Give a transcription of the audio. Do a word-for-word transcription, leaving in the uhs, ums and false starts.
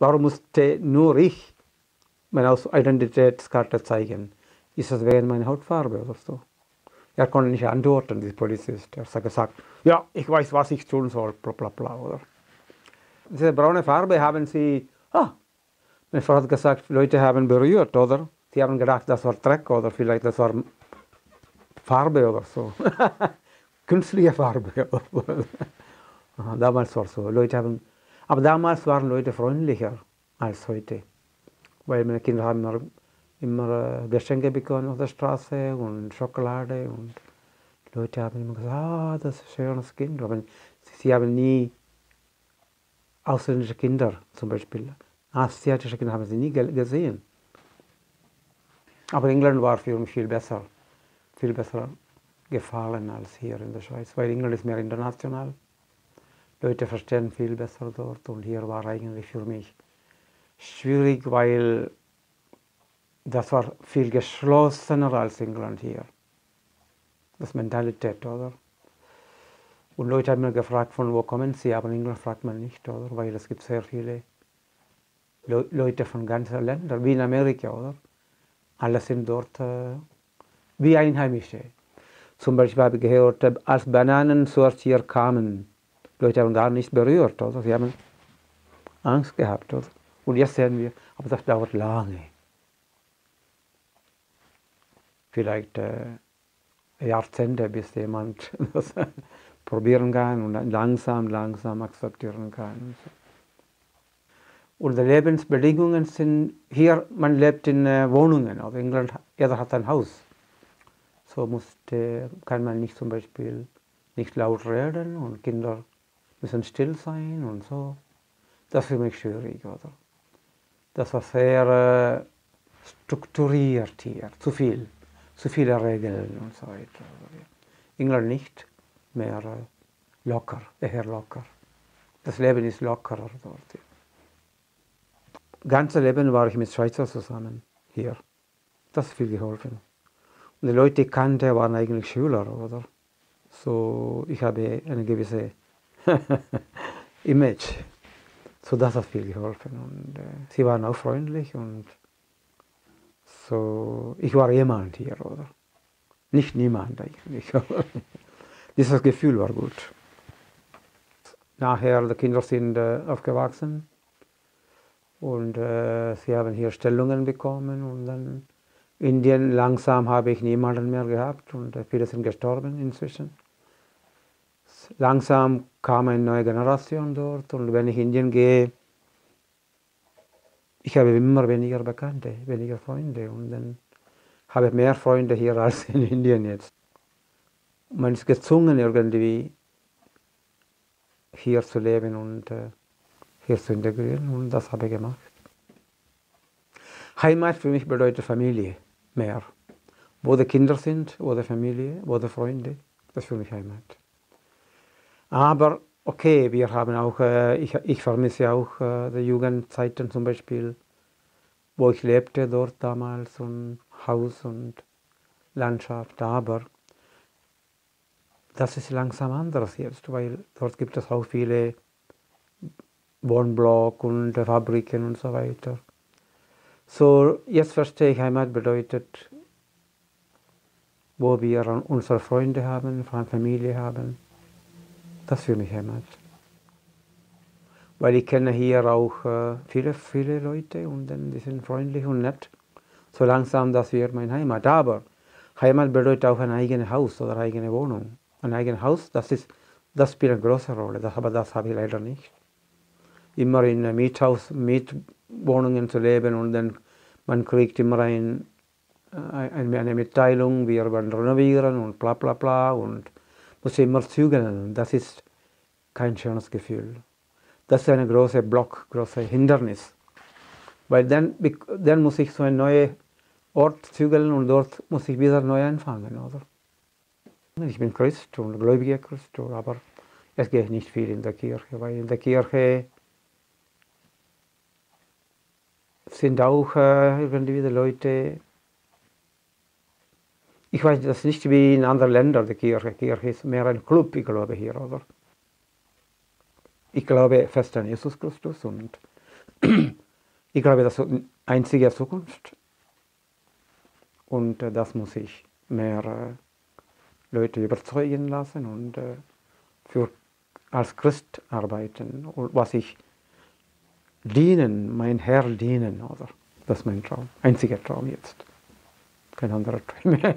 Warum musste nur ich meine Identitätskarte zeigen? Ist das wegen meiner Hautfarbe oder so? Er konnte nicht antworten, dieser Polizist. Er hat gesagt, ja, ich weiß, was ich tun soll, bla bla bla. Oder? Diese braune Farbe haben sie, ah, meine Frau hat gesagt, Leute haben berührt, oder? Sie haben gedacht, das war Dreck oder vielleicht das war Farbe oder so. Künstliche Farbe. Damals war es so. Leute haben, aber damals waren Leute freundlicher als heute. Weil meine Kinder haben immer, immer Geschenke bekommen auf der Straße und Schokolade. Und die Leute haben immer gesagt, ah, das ist ein schönes Kind. Aber sie haben nie ausländische Kinder zum Beispiel. Asiatische Kinder haben sie nie gesehen. Aber England war für mich viel besser, viel besser gefallen als hier in der Schweiz, weil England ist mehr international. Leute verstehen viel besser dort und hier war eigentlich für mich schwierig, weil das war viel geschlossener als England hier. Das Mentalität, oder? Und Leute haben mir gefragt, von wo kommen sie, aber in England fragt man nicht, oder? Weil es gibt sehr viele Le Leute von ganzen Ländern, wie in Amerika, oder? Alle sind dort äh, wie Einheimische. Zum Beispiel habe ich gehört, als Bananen zuerst hier kamen, Leute haben gar nicht berührt, oder? Sie haben Angst gehabt, oder? Und jetzt sehen wir, aber das dauert lange. Vielleicht äh, Jahrzehnte, bis jemand das probieren kann und dann langsam, langsam akzeptieren kann. Und die Lebensbedingungen sind hier, man lebt in äh, Wohnungen, also in England, jeder hat ein Haus. So musste, kann man nicht zum Beispiel nicht laut reden und Kinder müssen still sein und so. Das ist für mich schwierig, oder? Das war sehr äh, strukturiert hier, zu viel, zu viele Regeln und so weiter. England nicht mehr äh, locker, eher locker. Das Leben ist lockerer dort. Ja. Das ganze Leben war ich mit Schweizer zusammen hier. Das hat viel geholfen. Und die Leute, die ich kannte, waren eigentlich Schüler, oder? So, ich habe eine gewisse Image. So, das hat viel geholfen. Und äh, sie waren auch freundlich und so, ich war jemand hier, oder? Nicht niemand eigentlich. Dieses Gefühl war gut. Nachher, die Kinder sind äh, aufgewachsen. Und äh, sie haben hier Stellungen bekommen und dann in Indien langsam habe ich niemanden mehr gehabt und äh, viele sind gestorben inzwischen. Langsam kam eine neue Generation dort und wenn ich in Indien gehe, ich habe immer weniger Bekannte, weniger Freunde und dann habe ich mehr Freunde hier als in Indien jetzt. Man ist gezwungen irgendwie hier zu leben und äh, hier zu integrieren und das habe ich gemacht. Heimat für mich bedeutet Familie mehr. Wo die Kinder sind, wo die Familie, wo die Freunde, das ist für mich Heimat. Aber okay, wir haben auch, ich, ich vermisse auch die Jugendzeiten zum Beispiel, wo ich lebte dort damals und Haus und Landschaft, aber das ist langsam anders jetzt, weil dort gibt es auch viele Wohnblock und Fabriken und so weiter. So, jetzt verstehe ich, Heimat bedeutet, wo wir unsere Freunde haben, Familie haben. Das ist für mich Heimat. Weil ich kenne hier auch viele, viele Leute und dann, die sind freundlich und nett. So langsam, das wird meine Heimat. Aber Heimat bedeutet auch ein eigenes Haus oder eine eigene Wohnung. Ein eigenes Haus, das, ist, das spielt eine große Rolle, das, aber das habe ich leider nicht. Immer in Miethaus, Mietwohnungen zu leben und dann man kriegt immer ein, eine Mitteilung, wir werden renovieren und bla bla bla und muss immer zügeln. Das ist kein schönes Gefühl. Das ist ein großer Block, große Hindernis. Weil dann, dann muss ich so einen neuen Ort zügeln und dort muss ich wieder neu anfangen, oder? Ich bin Christ und gläubiger Christ, aber es geht nicht viel in der Kirche, weil in der Kirche sind auch äh, irgendwie die Leute, ich weiß das nicht wie in anderen Ländern, die Kirche. Die Kirche ist mehr ein Club, ich glaube hier, oder? Ich glaube fest an Jesus Christus und Ich glaube, das ist eine einzige Zukunft. Und das muss ich mehr Leute überzeugen lassen und für, als Christ arbeiten. Und was ich dienen, mein Herr dienen. Also das ist mein Traum, einziger Traum jetzt. Kein anderer Traum mehr.